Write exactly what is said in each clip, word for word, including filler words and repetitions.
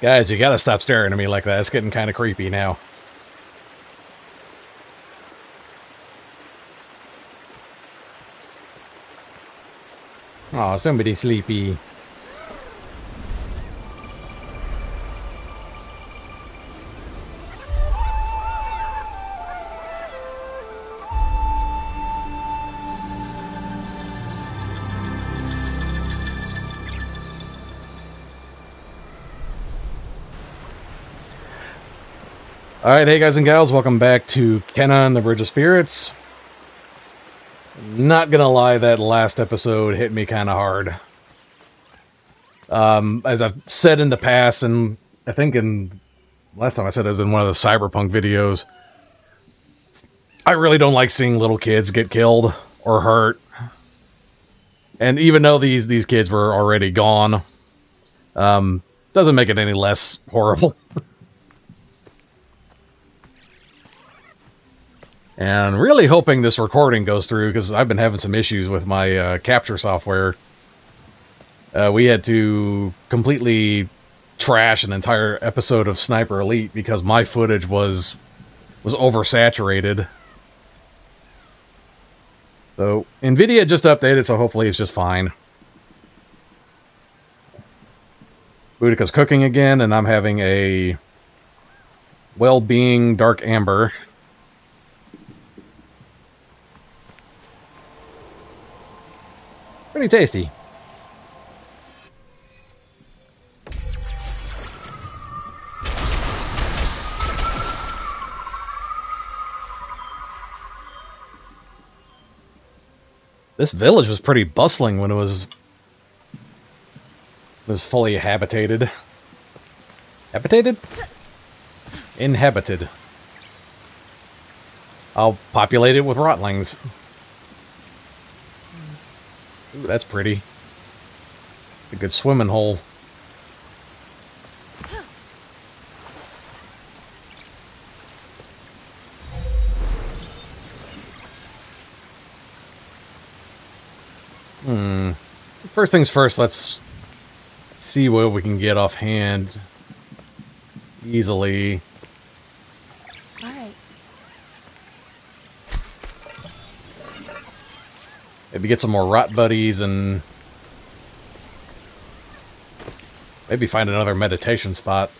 Guys, you gotta stop staring at me like that. It's getting kind of creepy now. Oh, somebody's sleepy. Alright, hey guys and gals, welcome back to Kena and the Bridge of Spirits. Not gonna lie, that last episode hit me kind of hard. Um, as I've said in the past, and I think in... last time I said it was in one of the Cyberpunk videos, I really don't like seeing little kids get killed or hurt. And even though these, these kids were already gone, um, doesn't make it any less horrible. And really hoping this recording goes through, because I've been having some issues with my uh, capture software. Uh, we had to completely trash an entire episode of Sniper Elite because my footage was was oversaturated. So NVIDIA just updated, so hopefully it's just fine. Boudicca's cooking again, and I'm having a well-being dark amber. Pretty tasty. This village was pretty bustling when it was was fully habitated. Habitated? Inhabited. I'll populate it with rotlings. Ooh, that's pretty. It's a good swimming hole. Hmm. First things first, let's see what we can get offhand easily. Maybe get some more rot buddies and maybe find another meditation spot.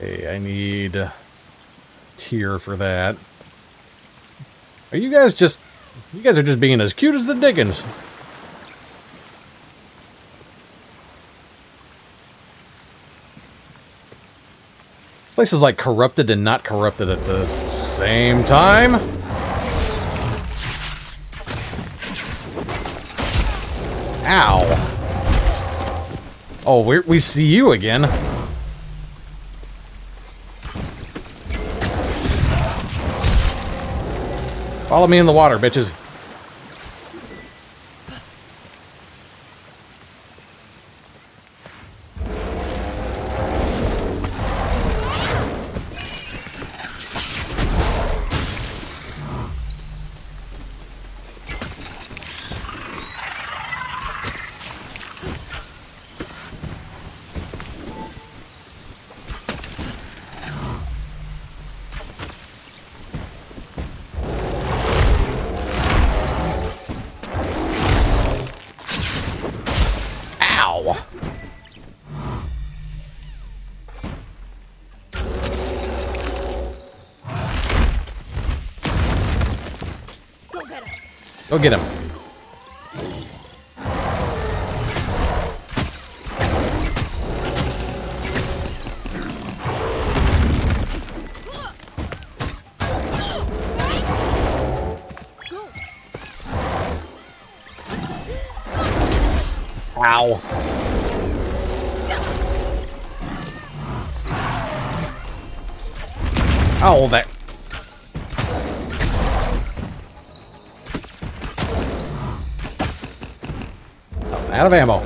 Hey, I need a tier for that. Are you guys just... you guys are just being as cute as the dickens. This place is like corrupted and not corrupted at the same time. Ow. Oh, we're, we see you again. Follow me in the water, bitches. Go get him. Ow. Ow, that. Out of ammo.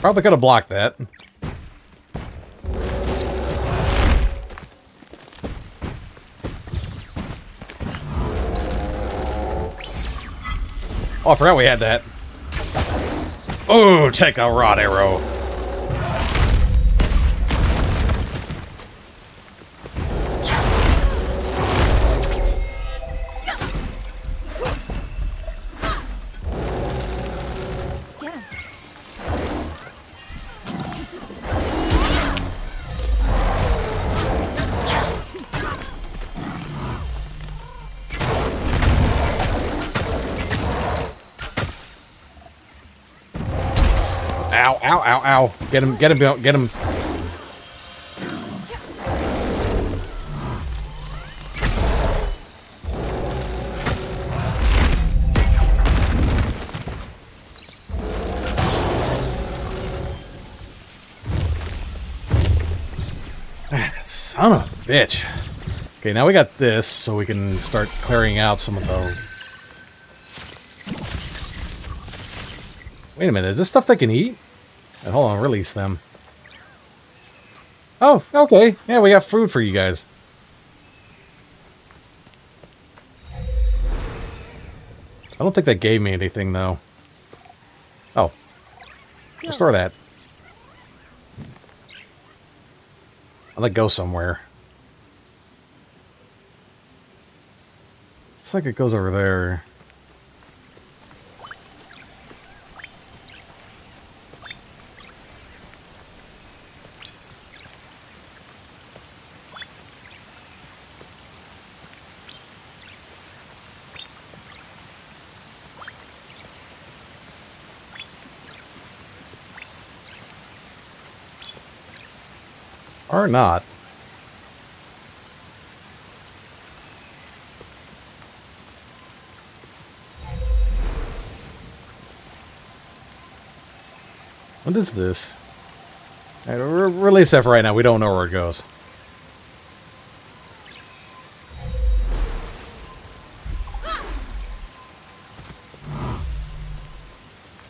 Probably could have blocked that. Oh, I forgot we had that. Oh, take a rod arrow. Get him, get him, Bill, get him. Son of a bitch. Okay, now we got this, so we can start clearing out some of those. Wait a minute, is this stuff they can eat? Hold on, release them. Oh, okay. Yeah, we got food for you guys. I don't think that gave me anything, though. Oh. Restore that. I'll let go somewhere. Looks like it goes over there. Or not. What is this? All right, re release that for right now. We don't know where it goes.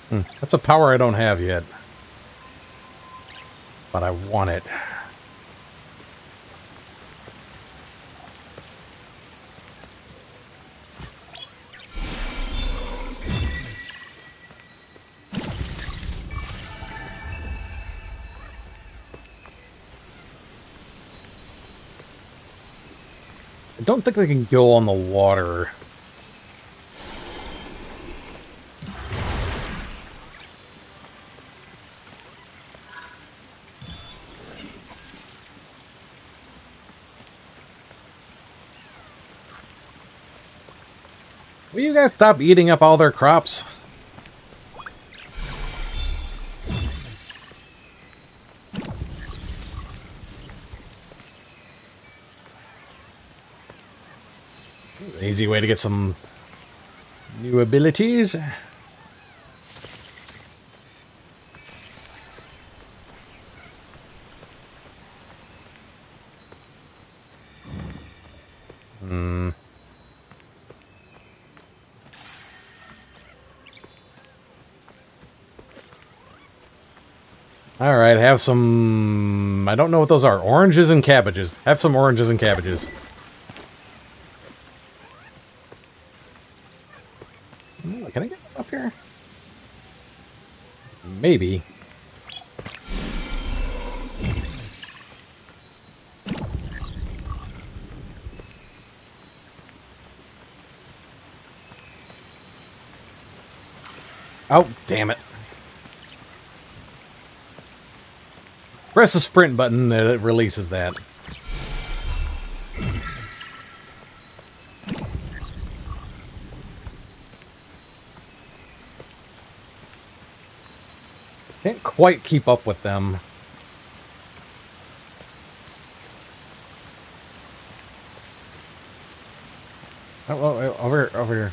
Hmm, that's a power I don't have yet. But I want it. I don't think they can go on the water. Will you guys stop eating up all their crops? Easy way to get some new abilities. Hmm. All right, have some. I don't know what those are. Oranges and cabbages. Have some oranges and cabbages. Can I get up here? Maybe. Oh, damn it. Press the sprint button and it releases that. Can't quite keep up with them. Oh, oh, oh, over here, over here.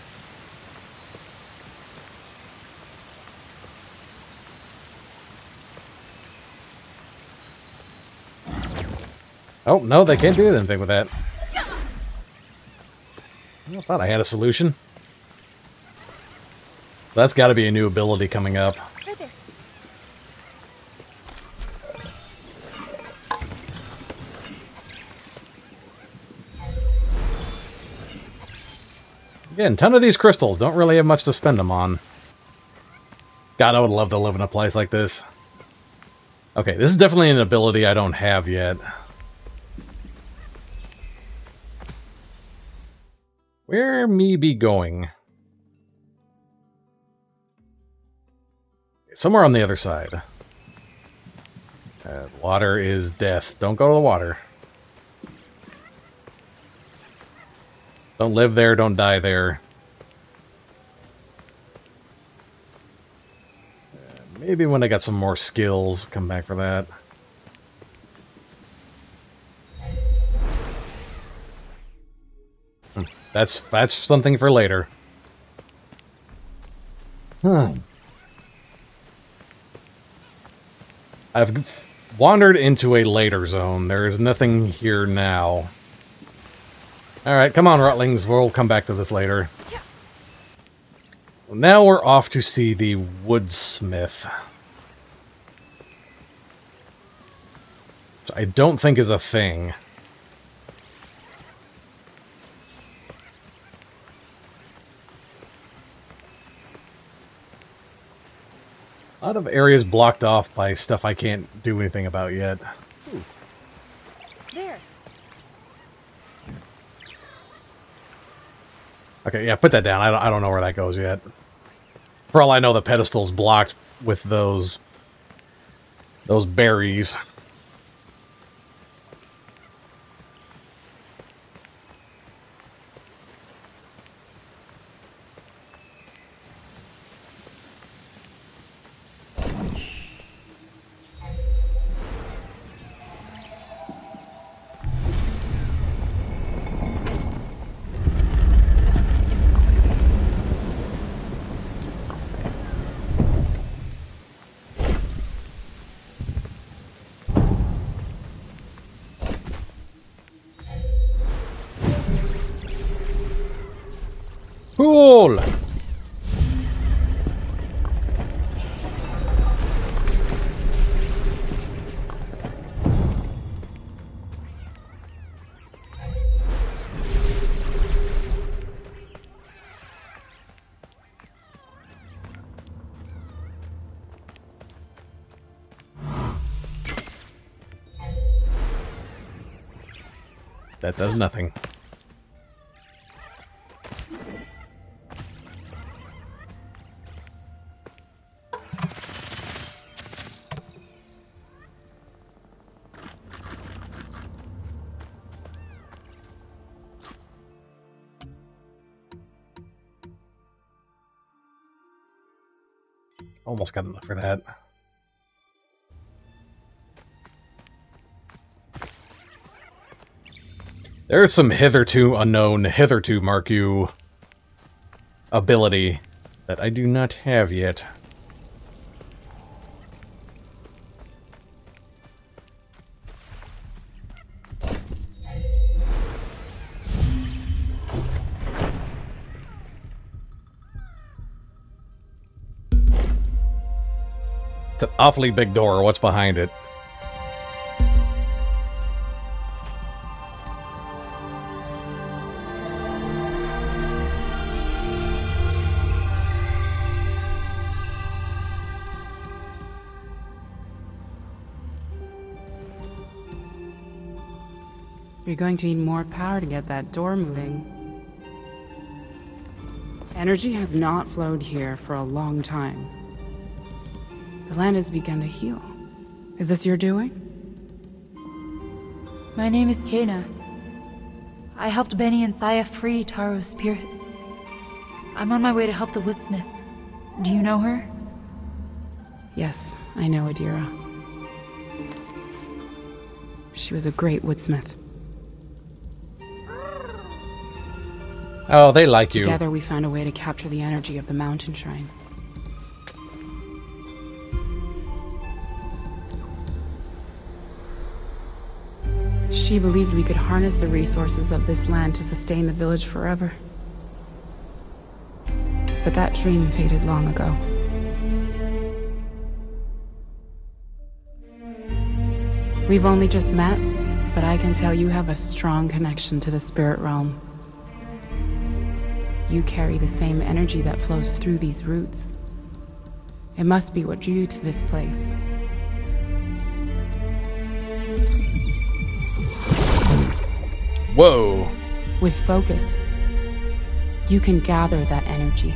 Oh, no, they can't do anything with that. I thought I had a solution. That's got to be a new ability coming up. Again, ton of these crystals. Don't really have much to spend them on. God, I would love to live in a place like this. Okay, this is definitely an ability I don't have yet. Where me be going? Somewhere on the other side. Uh, water is death. Don't go to the water. Don't live there, don't die there. Uh, maybe when I got some more skills, come back for that. That's that's something for later. Huh. I've wandered into a later zone. There is nothing here now. Alright, come on, Rutlings. We'll come back to this later. Now we're off to see the Woodsmith. Which I don't think is a thing. A lot of areas blocked off by stuff I can't do anything about yet. Ooh. There. Okay, yeah, put that down. I don't, I don't know where that goes yet. For all I know, the pedestal's blocked with those... those berries. That does nothing. Almost got enough for that. There's some hitherto unknown, hitherto, mark you, ability that I do not have yet. It's an awfully big door. What's behind it? You're going to need more power to get that door moving. Energy has not flowed here for a long time. The land has begun to heal. Is this your doing? My name is Kena. I helped Benny and Saya free Taro's spirit. I'm on my way to help the Woodsmith. Do you know her? Yes, I know Adira. She was a great Woodsmith. Oh, they like you. Together we found a way to capture the energy of the mountain shrine. She believed we could harness the resources of this land to sustain the village forever. But that dream faded long ago. We've only just met, but I can tell you have a strong connection to the spirit realm. You carry the same energy that flows through these roots. It must be what drew you to this place. Whoa! With focus, you can gather that energy.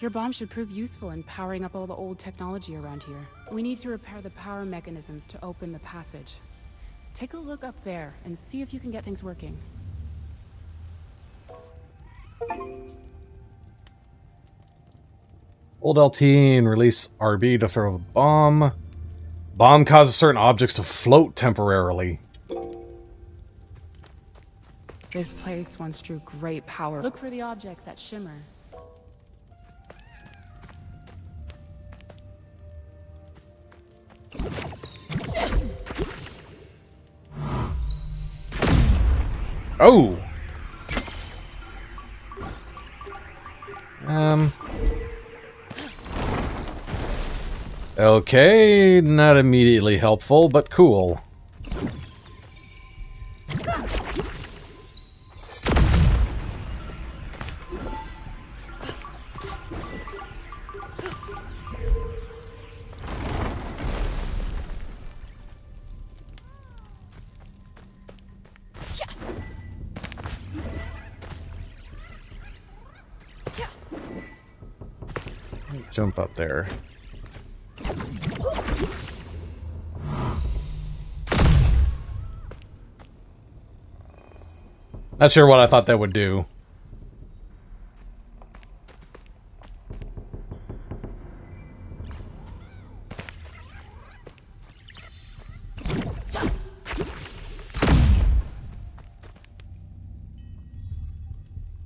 Your bomb should prove useful in powering up all the old technology around here. We need to repair the power mechanisms to open the passage. Take a look up there and see if you can get things working. Hold L T and release R B to throw a bomb. Bomb causes certain objects to float temporarily. This place once drew great power. Look for the objects that shimmer. Oh! Um... Okay, not immediately helpful, but cool. Jump up there. Not sure what I thought that would do.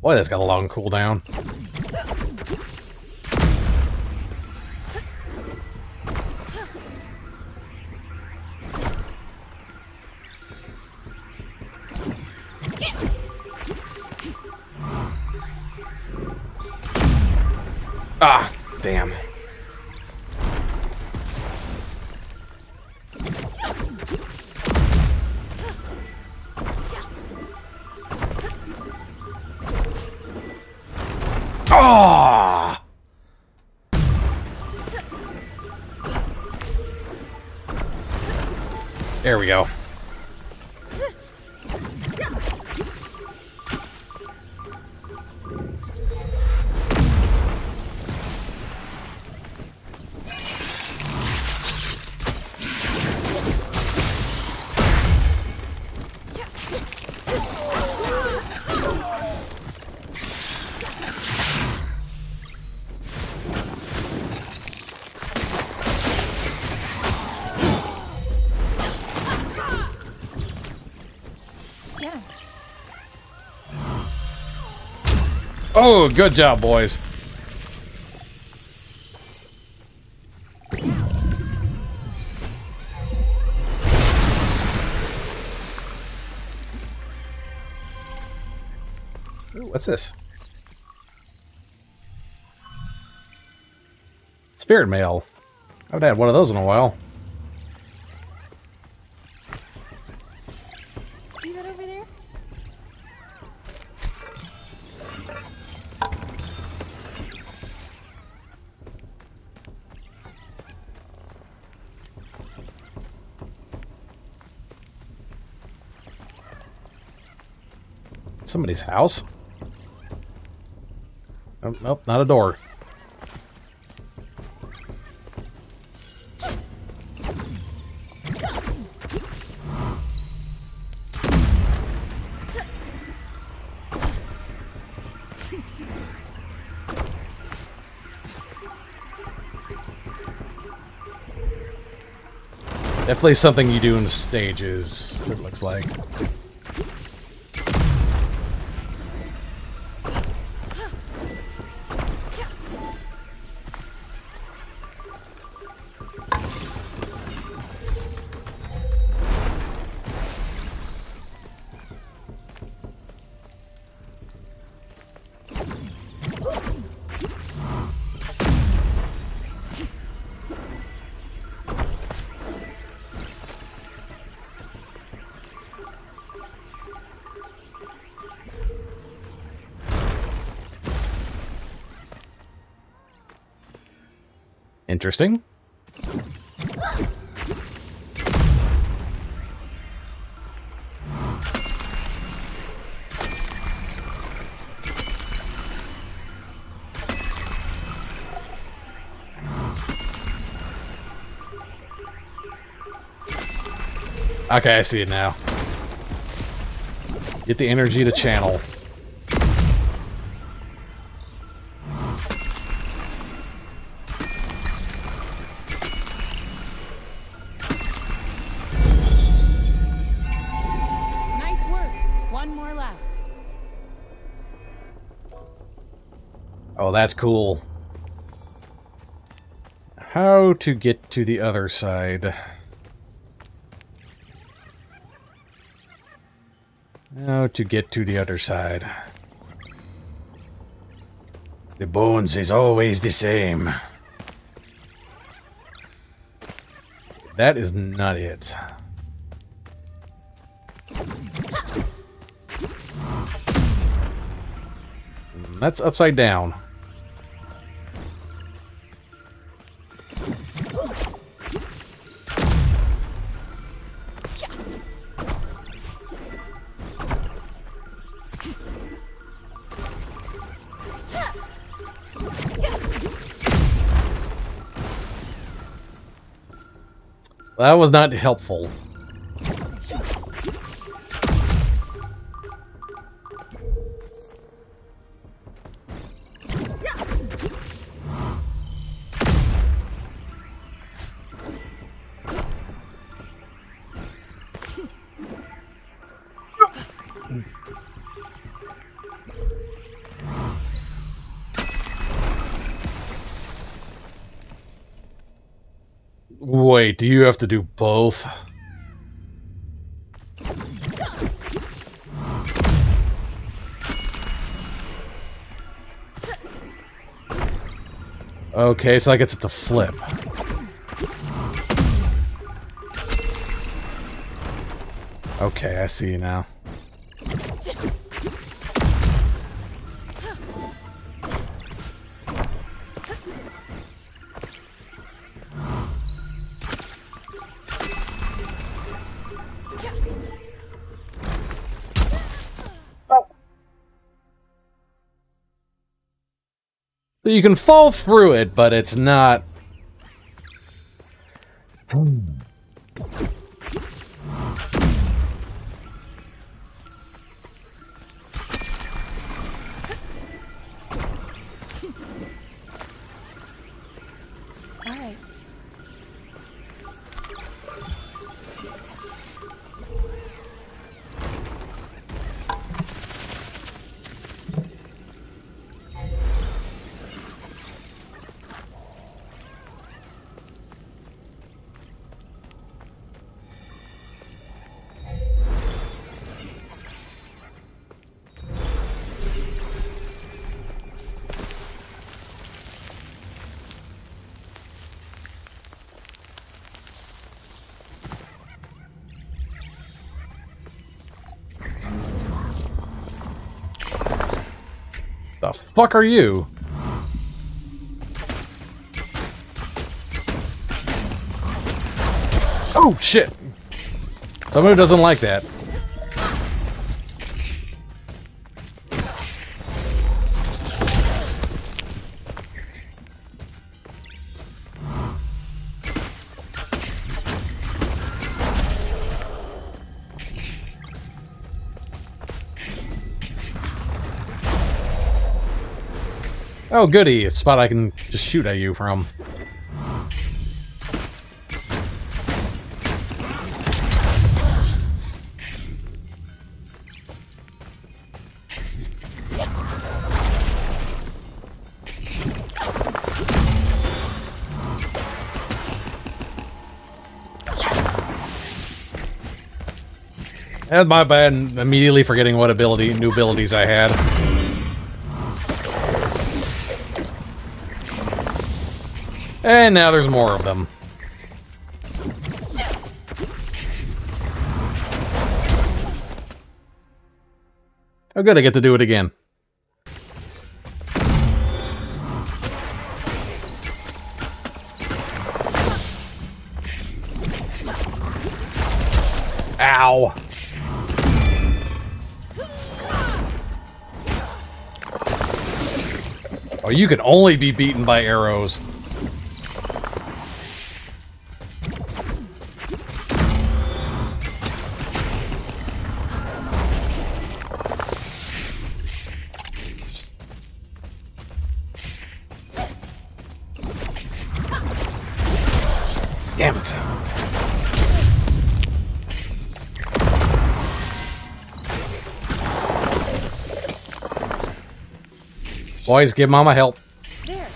Boy, that's got a long cooldown. Ah, damn. Ah! There we go. Oh, good job, boys. Ooh, what's this? Spirit mail. I haven't had one of those in a while. Somebody's house? Nope, nope, not a door. Definitely something you do in stages, it looks like. Interesting. Okay, I see it now. Get the energy to channel. Nice work. One more left. Oh, that's cool. How to get to the other side? Now to get to the other side. The bones is always the same. That is not it. That's upside down. That was not helpful. Wait, do you have to do both? Okay, so I get to flip. Okay, I see you now. You can fall through it, but it's not... The fuck are you? Oh shit! Someone who doesn't like that. Oh goody, a spot I can just shoot at you from. And my bad, immediately forgetting what ability, new abilities I had. And now there's more of them. Oh good, I get to do it again. Ow. Oh, you can only be beaten by arrows. Damn it. Boys, give Mama help. There.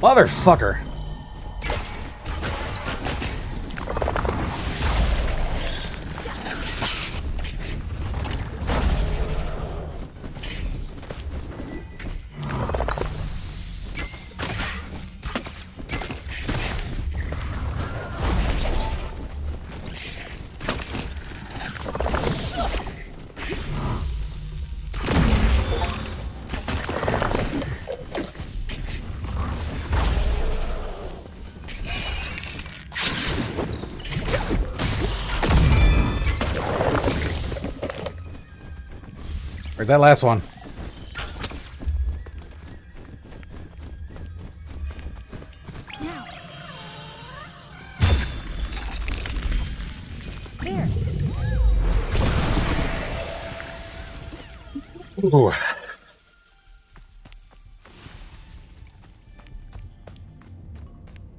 Motherfucker. Where's that last one? Now. There. Ooh.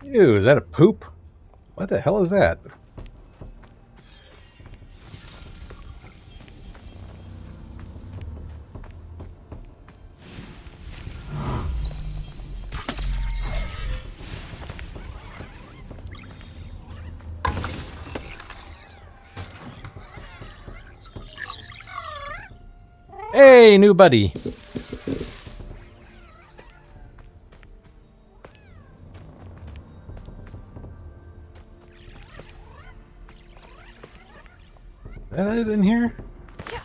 Ew, is that a poop? What the hell is that? Hey, new buddy. Is that it in here? Yeah.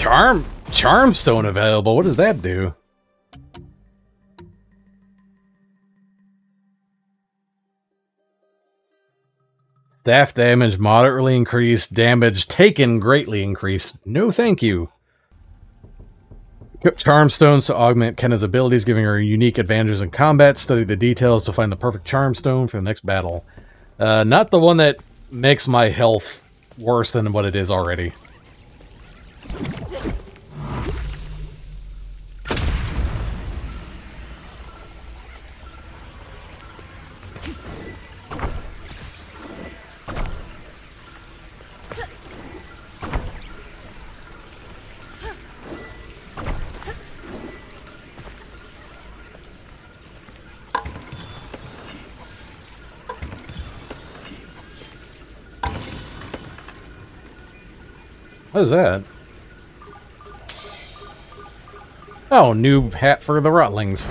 Charm, Charmstone available. What does that do? Staff damage moderately increased. Damage taken greatly increased. No thank you. Charmstones to augment Kena's abilities, giving her unique advantages in combat. Study the details to find the perfect Charmstone for the next battle. Uh, not the one that makes my health worse than what it is already. What is that? Oh, new hat for the Rotlings.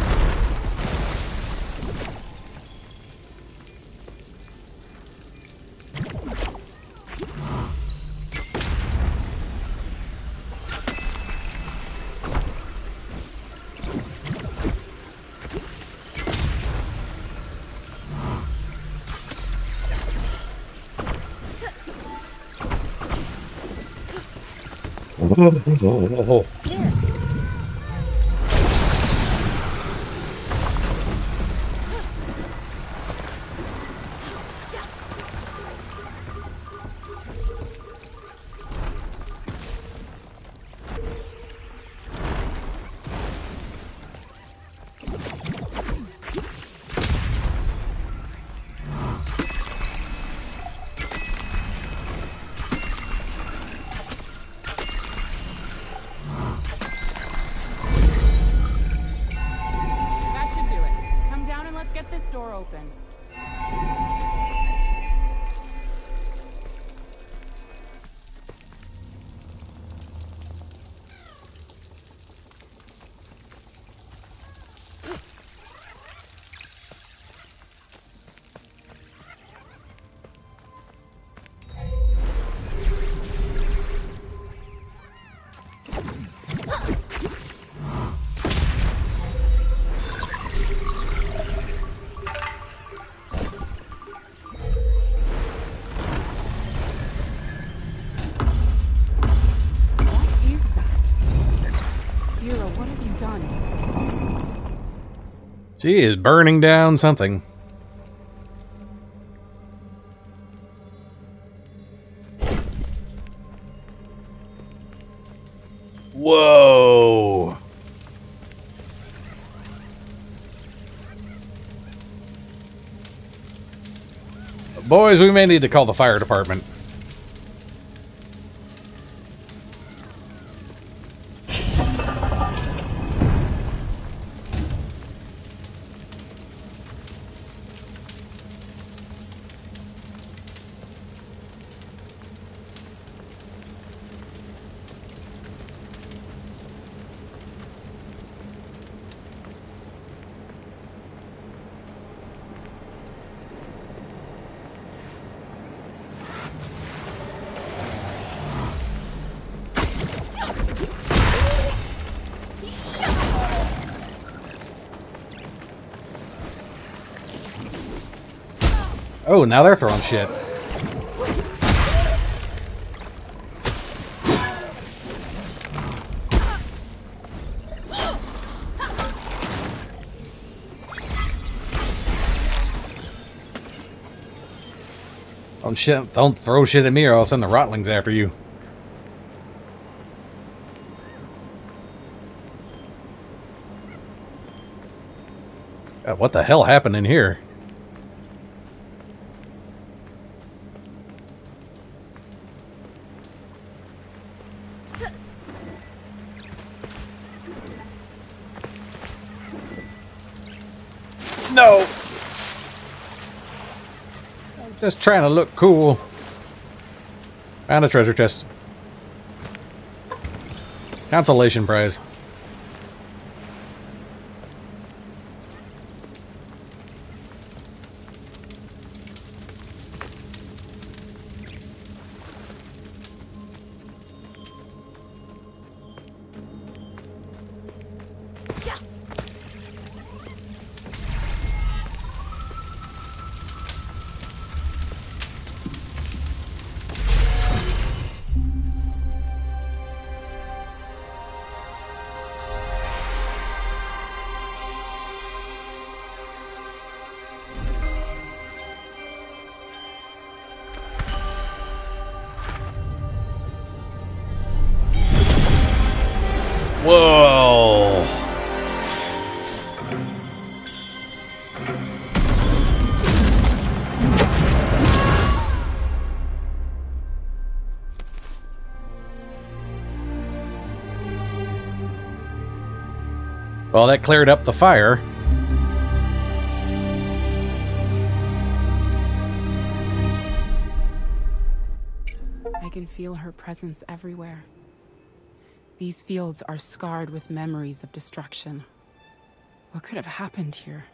oh. She is burning down something. Whoa. Boys, we may need to call the fire department. Oh, now they're throwing shit. Don't shit, don't throw shit at me or I'll send the Rotlings after you. God, what the hell happened in here? No! I'm just trying to look cool. Found a treasure chest. Consolation prize. Whoa! Well, that cleared up the fire. I can feel her presence everywhere. These fields are scarred with memories of destruction. What could have happened here?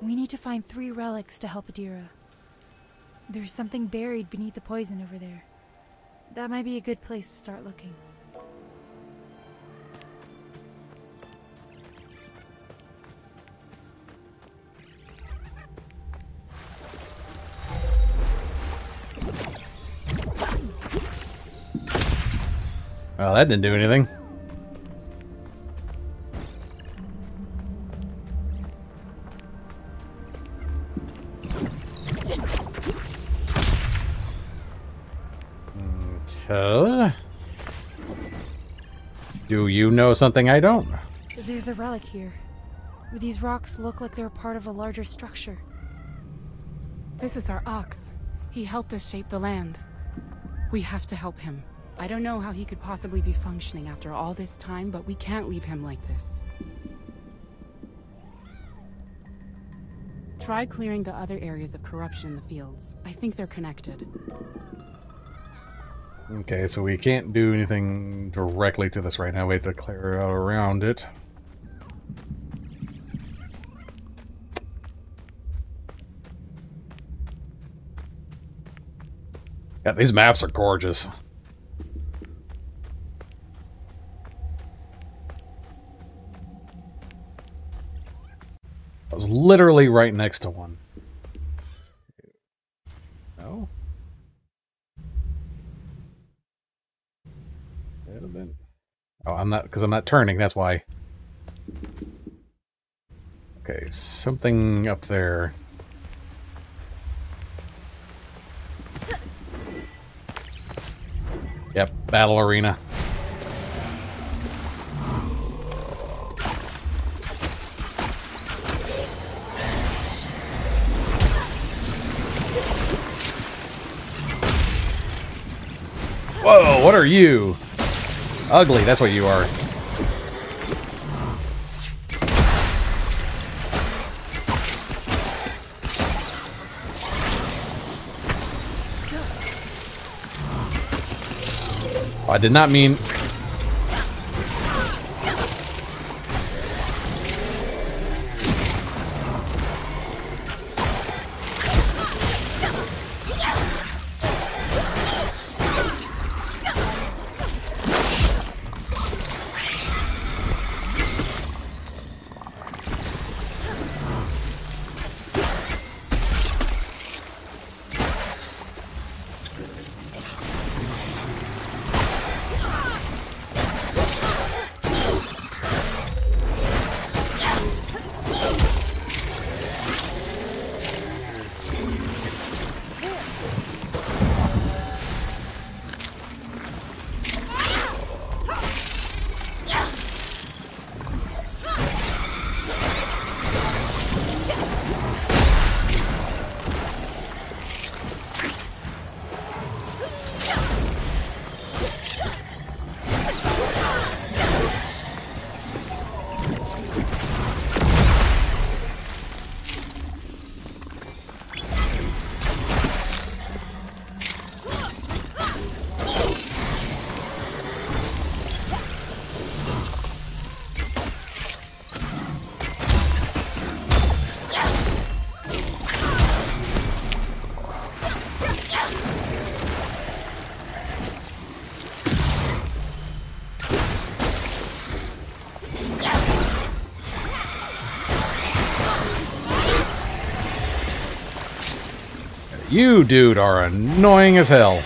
We need to find three relics to help Adira. There's something buried beneath the poison over there. That might be a good place to start looking. Well, that didn't do anything. Okay. Do you know something I don't? There's a relic here. These rocks look like they're part of a larger structure. This is our ox. He helped us shape the land. We have to help him. I don't know how he could possibly be functioning after all this time, but we can't leave him like this. Try clearing the other areas of corruption in the fields. I think they're connected. Okay, so we can't do anything directly to this right now. We have to clear out around it. Yeah, these maps are gorgeous. I was literally right next to one. No? Could have been. Oh, I'm not, because I'm not turning, that's why. Okay, something up there. Yep, battle arena. Whoa, what are you? Ugly, that's what you are. I did not mean... You, dude, are annoying as hell.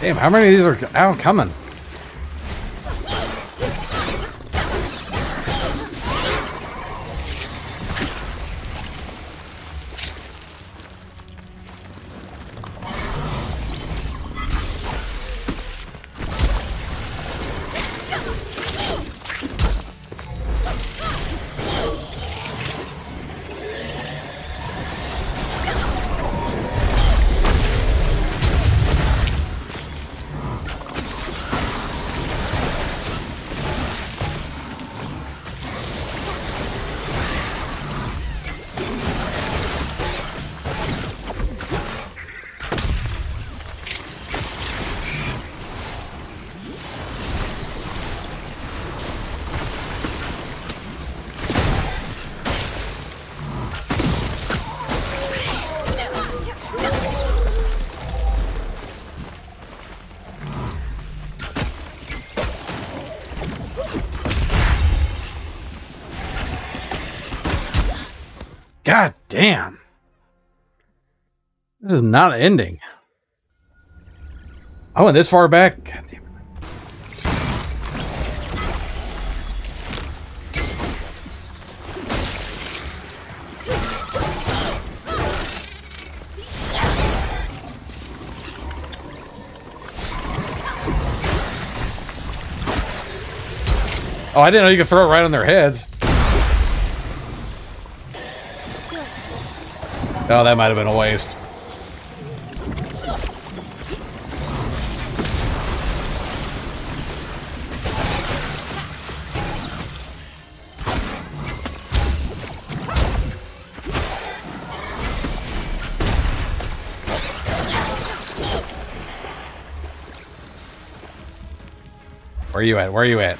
Damn, how many of these are out coming? God damn. This is not ending. I went this far back. God damn it. Oh, I didn't know you could throw it right on their heads. Oh, that might have been a waste. Where are you at? Where are you at?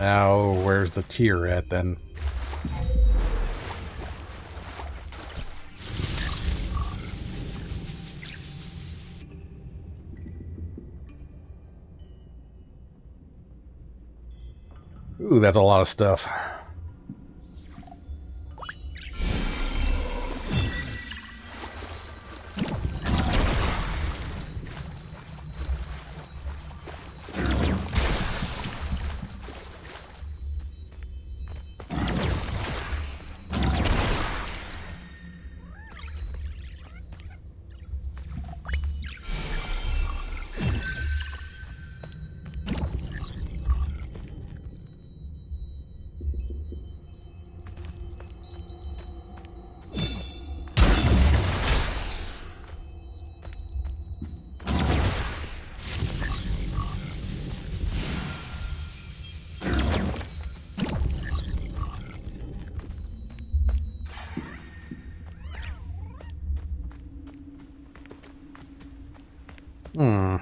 Now, where's the tier at then? Ooh, that's a lot of stuff. Hmm.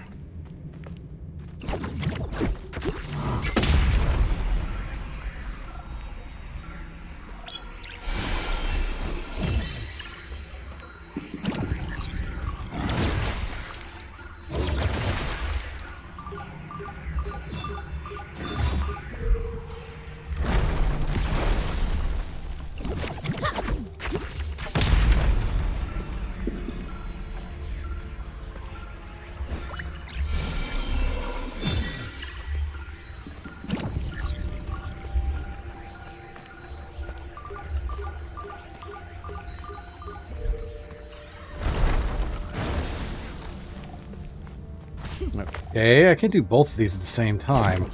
Okay, I can't do both of these at the same time.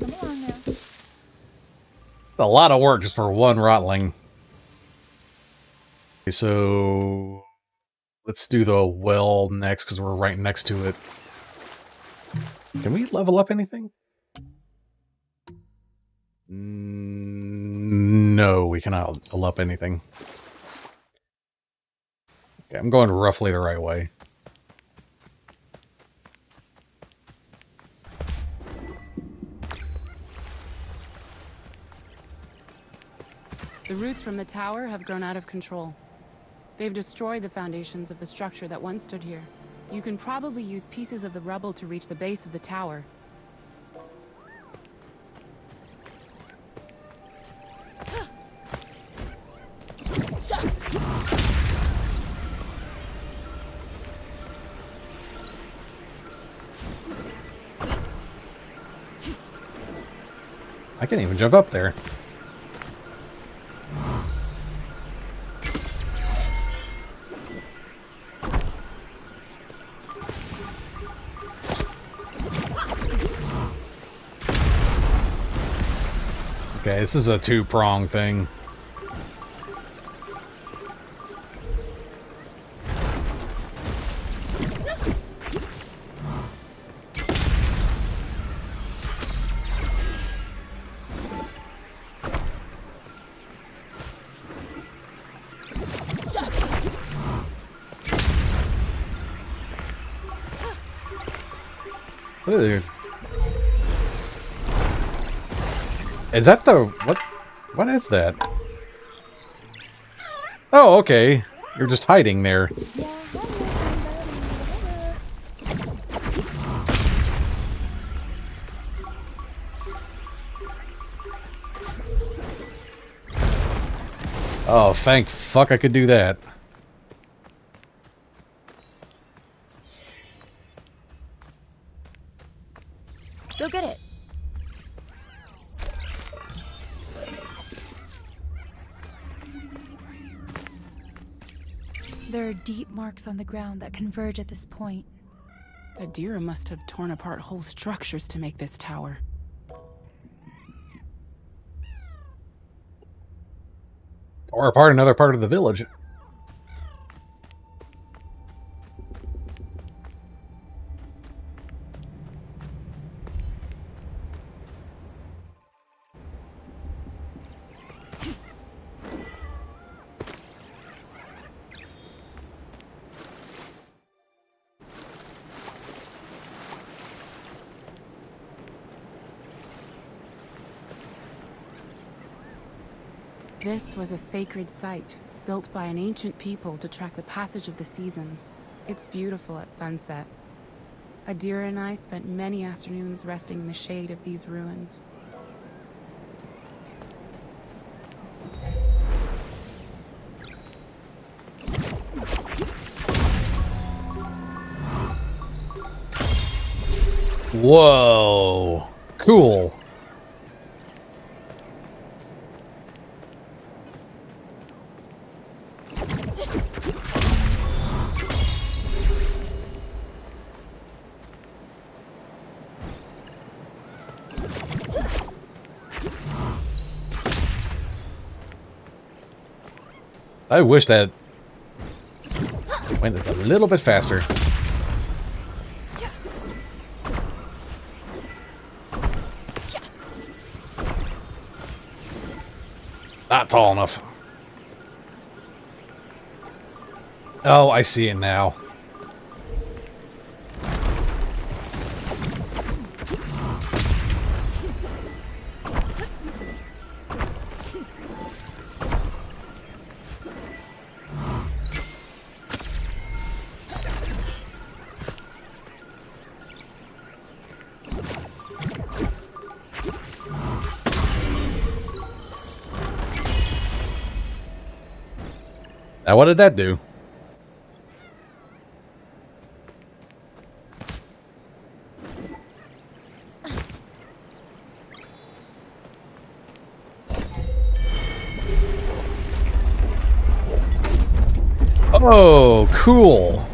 Come on now. A lot of work just for one Rotling. Okay, so let's do the well next because we're right next to it. Can we level up anything? No, we cannot level up anything. Okay, I'm going roughly the right way. The roots from the tower have grown out of control. They've destroyed the foundations of the structure that once stood here. You can probably use pieces of the rubble to reach the base of the tower. I can't even jump up there. Okay, this is a two-prong thing. Ooh. Is that the what? What is that? Oh, okay. You're just hiding there. Oh, thank fuck I could do that. Go get it. There are deep marks on the ground that converge at this point. Adira must have torn apart whole structures to make this tower. Or apart another part of the village. This was a sacred site, built by an ancient people to track the passage of the seasons. It's beautiful at sunset. Adira and I spent many afternoons resting in the shade of these ruins. Whoa! Cool. I wish that went this a little bit faster. Not tall enough. Oh, I see it now. Now, what did that do? Oh, cool.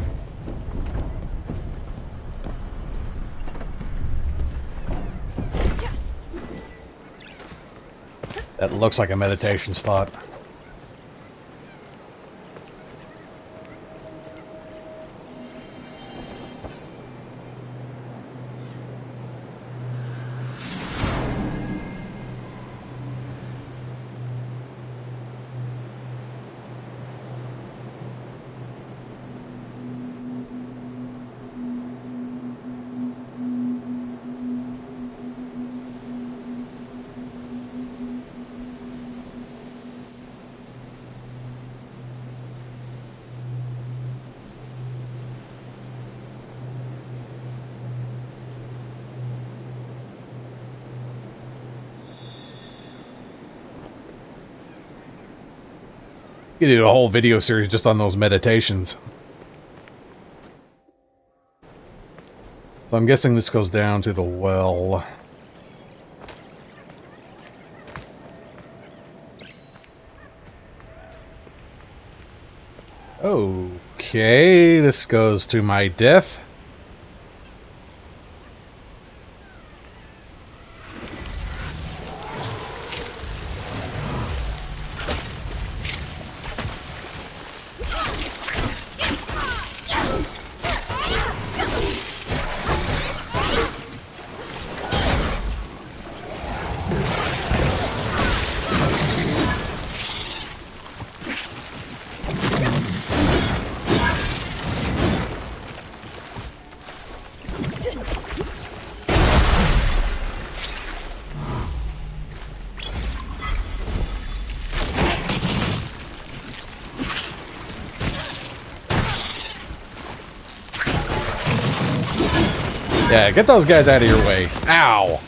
looks like a meditation spot. You could do a whole video series just on those meditations. So I'm guessing this goes down to the well. Okay, this goes to my death. Yeah, get those guys out of your way. Ow!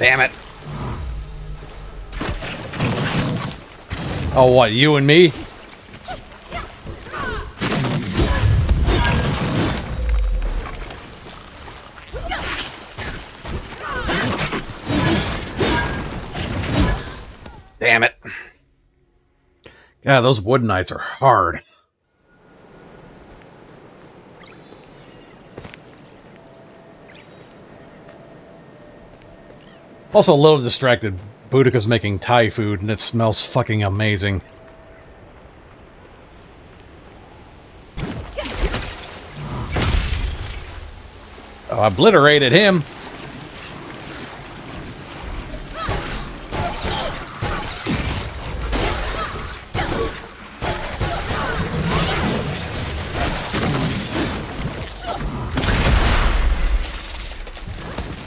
Damn it. Oh, what, you and me? Damn it. God, those wood knights are hard. Also a little distracted. Boudicca's making Thai food, and it smells fucking amazing. Oh, obliterated him.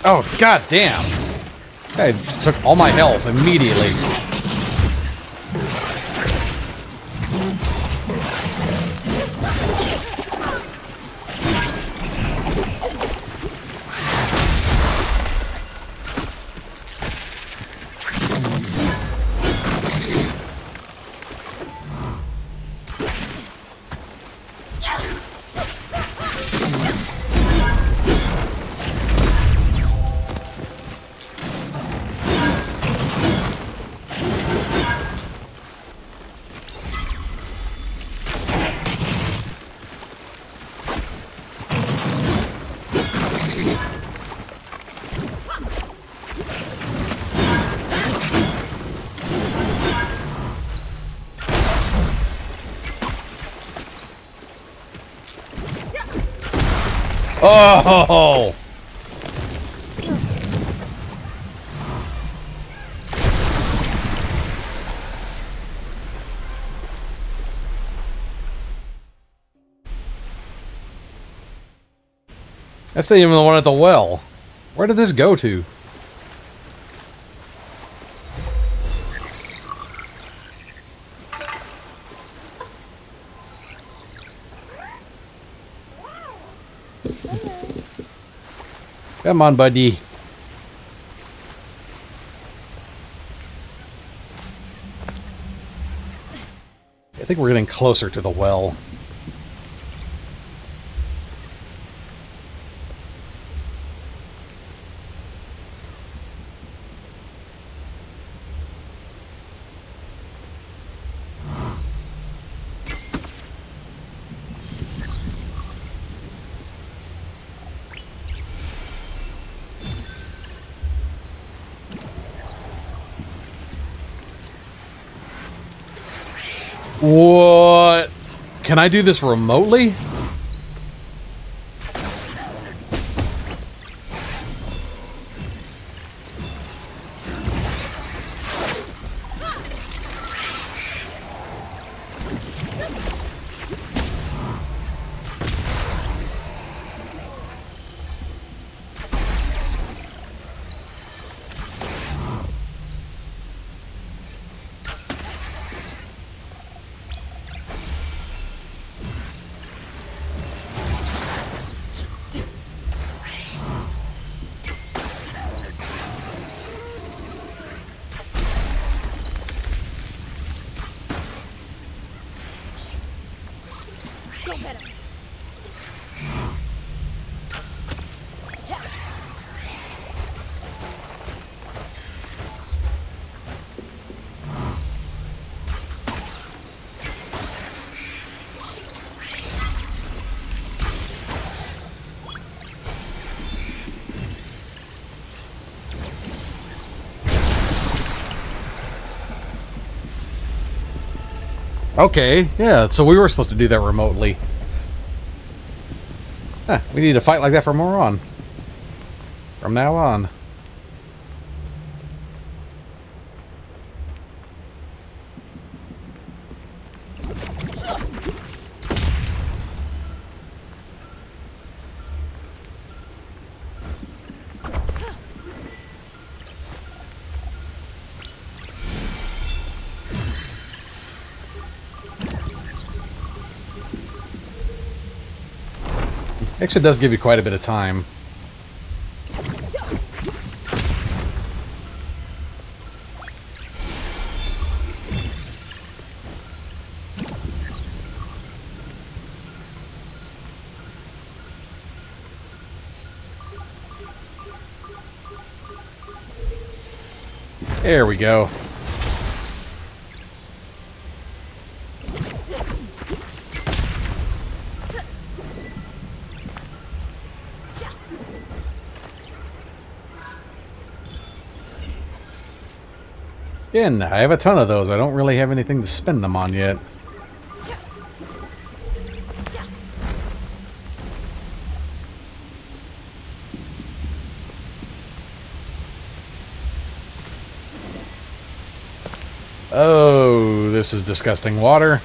Oh, goddamn. I took all my health immediately. Oh! That's not even the one at the well. Where did this go to? Come on, buddy. think we're getting closer to the well. What? Can I do this remotely? Okay, yeah, so we were supposed to do that remotely. Huh, we need to fight like that from more on. From now on. Actually, it does give you quite a bit of time. There we go. Again, I have a ton of those. I don't really have anything to spend them on yet. Oh, this is disgusting water.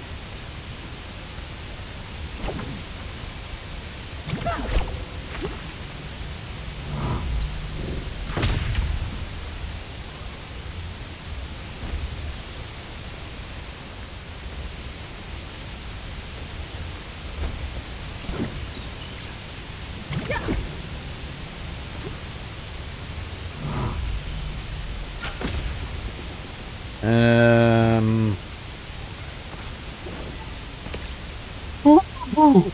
Um. Ooh, ooh.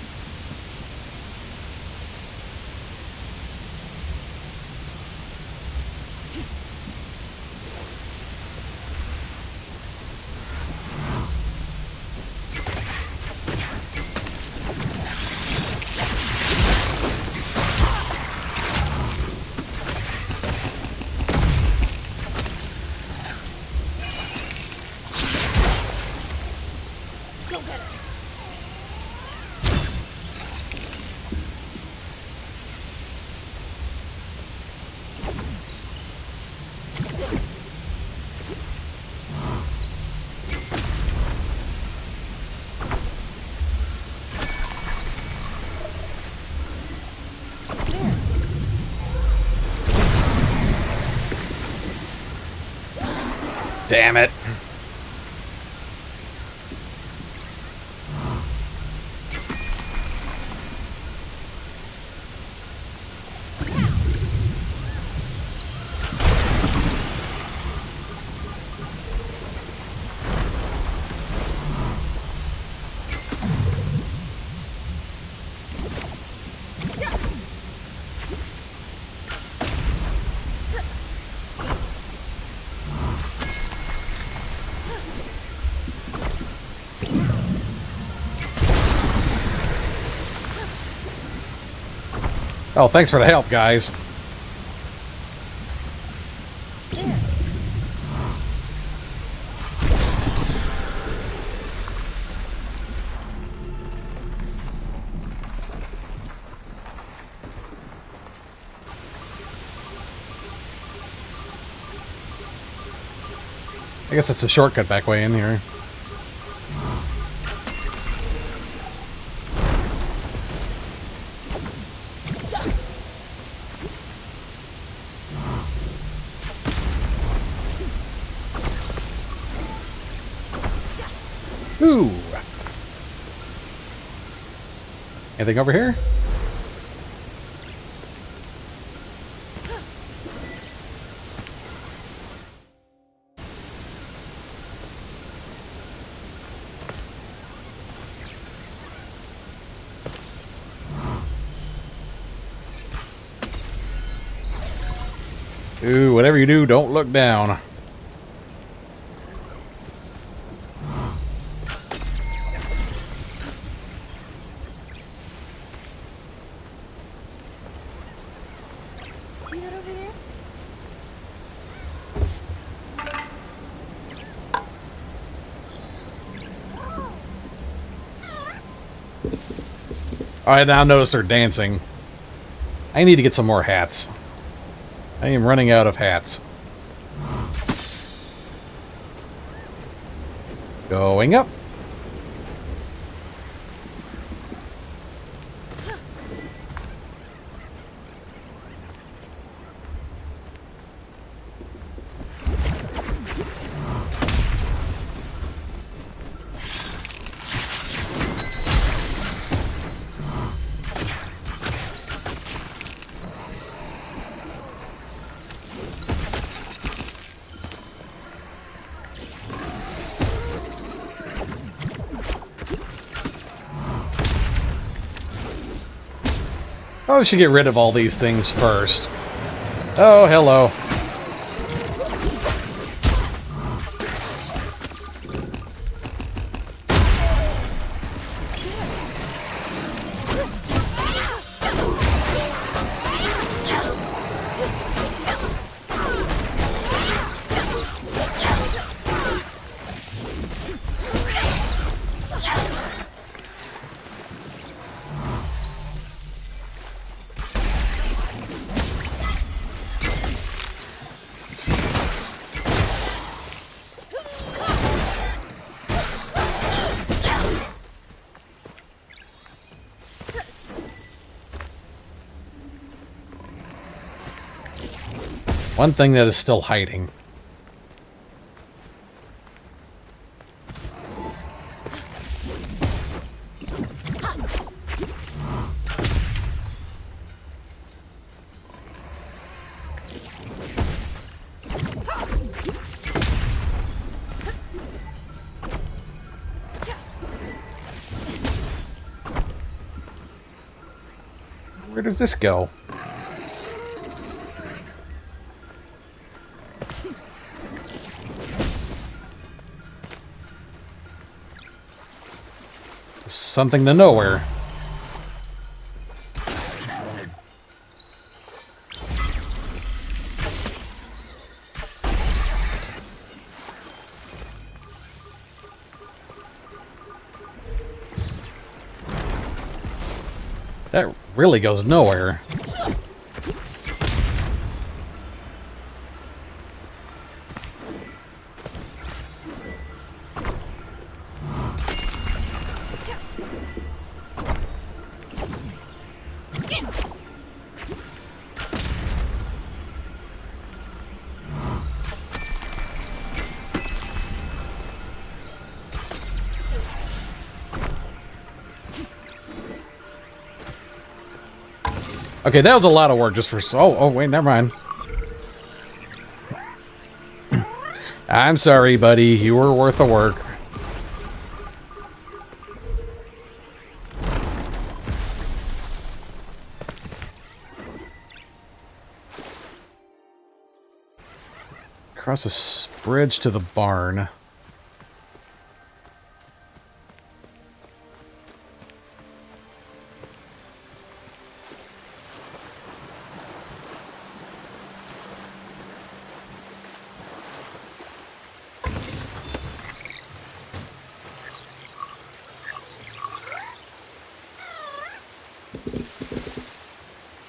Damn it. Oh, thanks for the help, guys. I guess it's a shortcut back way in here. Ooh! Anything over here? Ooh, whatever you do, don't look down. See that over there? Alright, now I notice they're dancing. I need to get some more hats. I am running out of hats. Going up. I should get rid of all these things first. Oh, hello. One thing that is still hiding. Where does this go? Something to nowhere. That really goes nowhere. Okay, that was a lot of work just for... Oh, oh wait, never mind. I'm sorry, buddy. You were worth the work. Across a bridge to the barn.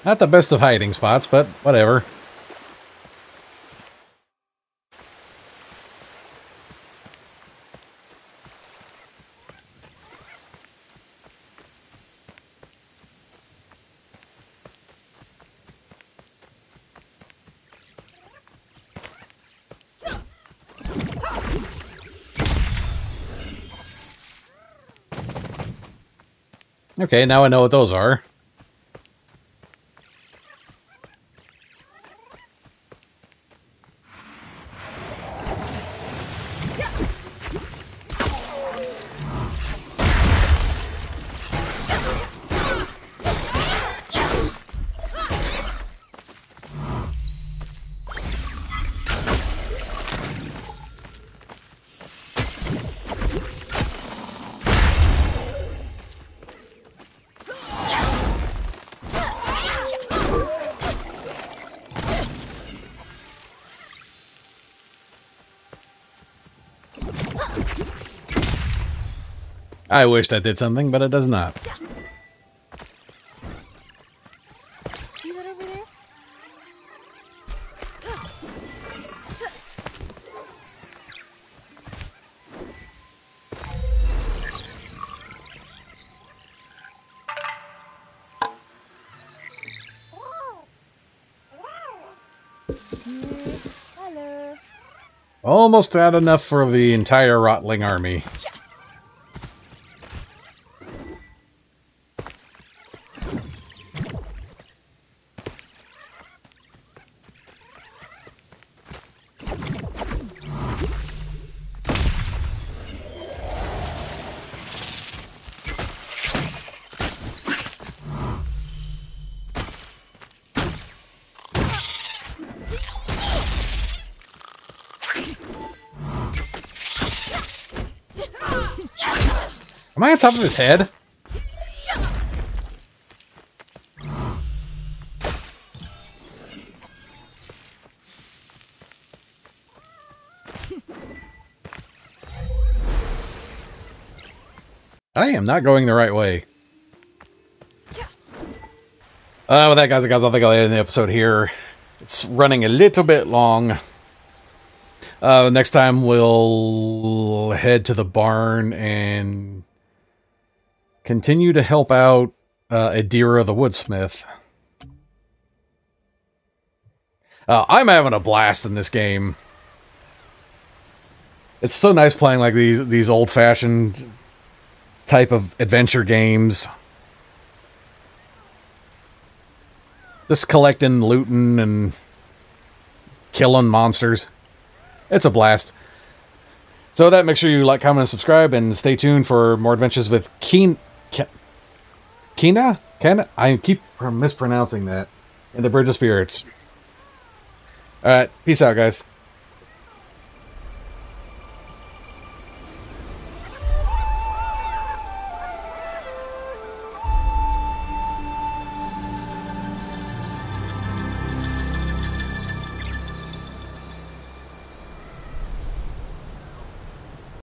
Not the best of hiding spots, but whatever. Okay, now I know what those are. I wish that did something, but it does not. See that over there? Almost had enough for the entire Rotling army. Am I on top of his head? I am not going the right way. Uh, well, that, guys and guys, I think I'll end the episode here. It's running a little bit long. Uh, next time we'll head to the barn and continue to help out uh, Adira the Woodsmith. Uh, I'm having a blast in this game. It's so nice playing like these these old-fashioned type of adventure games. Just collecting, looting, and killing monsters. It's a blast. So with that, make sure you like, comment, and subscribe, and stay tuned for more adventures with Keen... Kena? Kena? I keep mispronouncing that. In the Bridge of Spirits. Alright, peace out, guys.